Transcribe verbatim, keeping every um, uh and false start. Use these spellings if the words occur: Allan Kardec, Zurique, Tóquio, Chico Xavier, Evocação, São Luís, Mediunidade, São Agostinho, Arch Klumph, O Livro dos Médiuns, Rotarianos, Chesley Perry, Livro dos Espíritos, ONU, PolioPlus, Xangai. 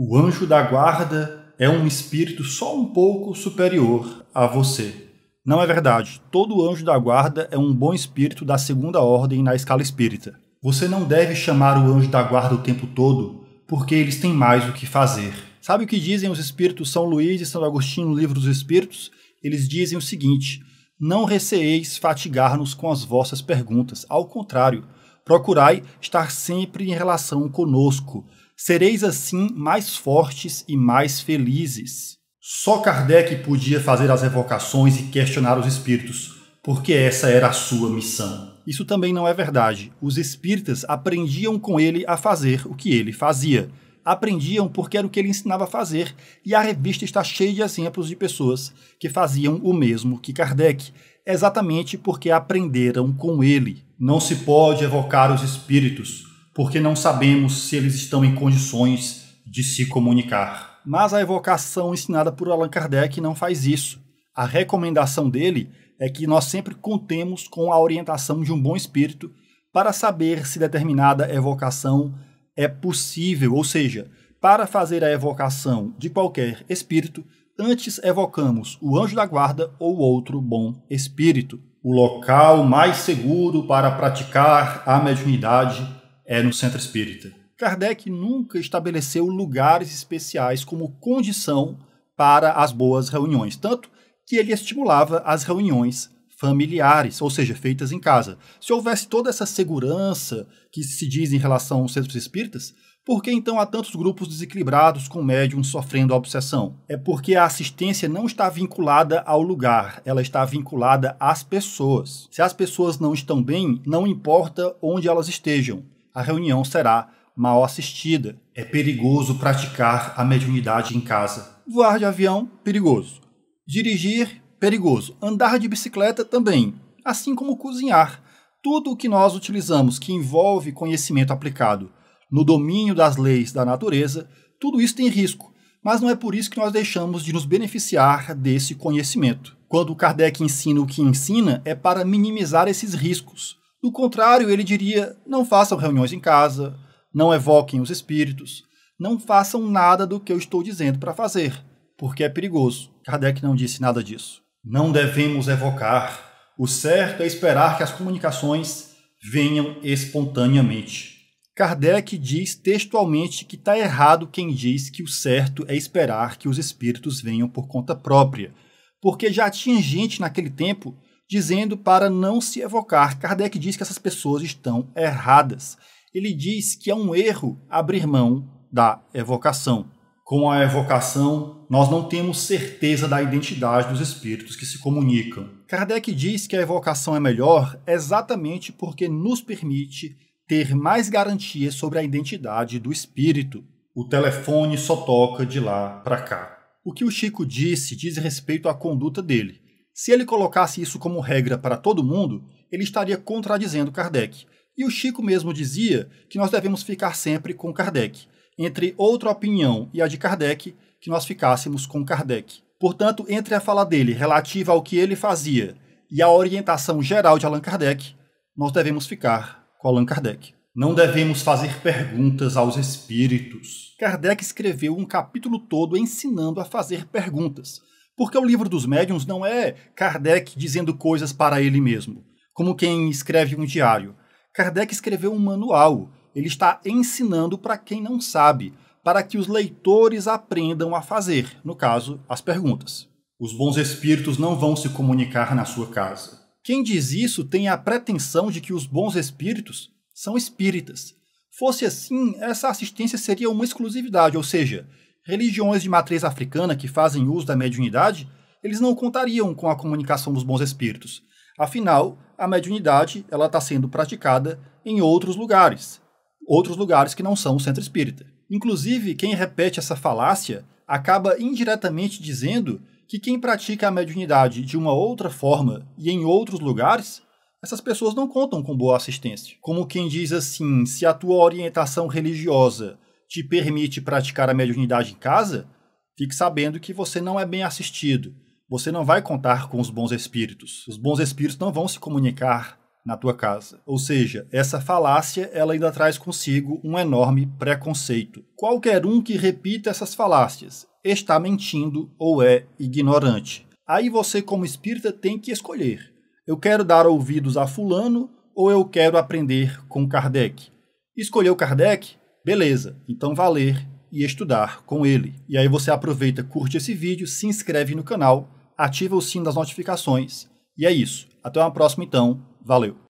O anjo da guarda é um espírito só um pouco superior a você. Não é verdade. Todo anjo da guarda é um bom espírito da segunda ordem na escala espírita. Você não deve chamar o anjo da guarda o tempo todo, porque eles têm mais o que fazer. Sabe o que dizem os espíritos São Luís e São Agostinho no Livro dos Espíritos? Eles dizem o seguinte: não receeis fatigar-nos com as vossas perguntas. Ao contrário, procurai estar sempre em relação conosco. Sereis assim mais fortes e mais felizes. Só Kardec podia fazer as evocações e questionar os espíritos, porque essa era a sua missão. Isso também não é verdade. Os espíritas aprendiam com ele a fazer o que ele fazia. Aprendiam porque era o que ele ensinava a fazer, e a revista está cheia de exemplos de pessoas que faziam o mesmo que Kardec, exatamente porque aprenderam com ele. Não se pode evocar os espíritos, porque não sabemos se eles estão em condições de se comunicar. Mas a evocação ensinada por Allan Kardec não faz isso. A recomendação dele é que nós sempre contemos com a orientação de um bom espírito para saber se determinada evocação é possível, ou seja, para fazer a evocação de qualquer espírito, antes evocamos o anjo da guarda ou outro bom espírito. O local mais seguro para praticar a mediunidade é no centro espírita. Kardec nunca estabeleceu lugares especiais como condição para as boas reuniões, tanto que ele estimulava as reuniões familiares, ou seja, feitas em casa. Se houvesse toda essa segurança que se diz em relação aos centros espíritas, por que então há tantos grupos desequilibrados com médiums sofrendo a obsessão? É porque a assistência não está vinculada ao lugar, ela está vinculada às pessoas. Se as pessoas não estão bem, não importa onde elas estejam, a reunião será mal assistida. É perigoso praticar a mediunidade em casa. Voar de avião, perigoso. Dirigir, perigoso. Andar de bicicleta também, assim como cozinhar. Tudo o que nós utilizamos que envolve conhecimento aplicado no domínio das leis da natureza, tudo isso tem risco, mas não é por isso que nós deixamos de nos beneficiar desse conhecimento. Quando Kardec ensina o que ensina, é para minimizar esses riscos. Do contrário, ele diria: não façam reuniões em casa, não evoquem os espíritos, não façam nada do que eu estou dizendo para fazer, porque é perigoso. Kardec não disse nada disso. Não devemos evocar. O certo é esperar que as comunicações venham espontaneamente. Kardec diz textualmente que está errado quem diz que o certo é esperar que os espíritos venham por conta própria, porque já tinha gente naquele tempo dizendo para não se evocar. Kardec diz que essas pessoas estão erradas. Ele diz que é um erro abrir mão da evocação. Com a evocação, nós não temos certeza da identidade dos espíritos que se comunicam. Kardec diz que a evocação é melhor exatamente porque nos permite ter mais garantias sobre a identidade do espírito. O telefone só toca de lá para cá. O que o Chico disse diz respeito à conduta dele. Se ele colocasse isso como regra para todo mundo, ele estaria contradizendo Kardec. E o Chico mesmo dizia que nós devemos ficar sempre com Kardec. Entre outra opinião e a de Kardec, que nós ficássemos com Kardec. Portanto, entre a fala dele relativa ao que ele fazia e a orientação geral de Allan Kardec, nós devemos ficar com Allan Kardec. Não devemos fazer perguntas aos espíritos. Kardec escreveu um capítulo todo ensinando a fazer perguntas. Porque o livro dos médiuns não é Kardec dizendo coisas para ele mesmo, como quem escreve um diário. Kardec escreveu um manual. Ele está ensinando para quem não sabe, para que os leitores aprendam a fazer, no caso, as perguntas. Os bons espíritos não vão se comunicar na sua casa. Quem diz isso tem a pretensão de que os bons espíritos são espíritas. Fosse assim, essa assistência seria uma exclusividade, ou seja, religiões de matriz africana que fazem uso da mediunidade, eles não contariam com a comunicação dos bons espíritos. Afinal, a mediunidade ela está sendo praticada em outros lugares. Outros lugares que não são o centro espírita. Inclusive, quem repete essa falácia acaba indiretamente dizendo que quem pratica a mediunidade de uma outra forma e em outros lugares, essas pessoas não contam com boa assistência. Como quem diz assim, se a tua orientação religiosa te permite praticar a mediunidade em casa, fique sabendo que você não é bem assistido. Você não vai contar com os bons espíritos. Os bons espíritos não vão se comunicar na tua casa. Ou seja, essa falácia ela ainda traz consigo um enorme preconceito. Qualquer um que repita essas falácias está mentindo ou é ignorante. Aí você, como espírita, tem que escolher. Eu quero dar ouvidos a fulano ou eu quero aprender com Kardec? Escolheu Kardec? Beleza, então vá ler e estudar com ele. E aí você aproveita, curte esse vídeo, se inscreve no canal, ativa o sino das notificações. E é isso. Até uma próxima, então. Valeu!